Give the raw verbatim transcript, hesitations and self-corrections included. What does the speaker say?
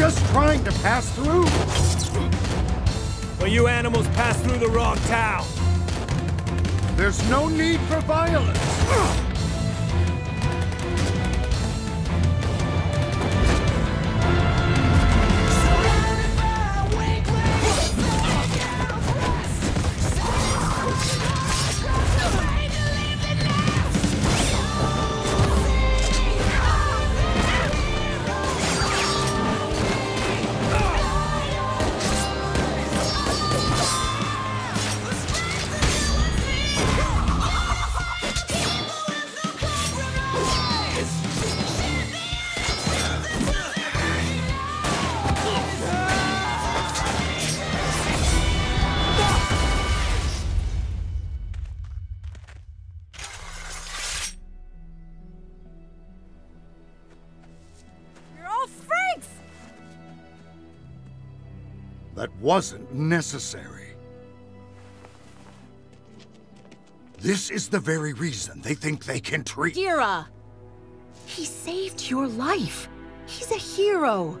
just trying to pass through. Well, you animals passed through the wrong town. There's no need for violence. That wasn't necessary. This is the very reason they think they can treat- Gira! He saved your life! He's a hero!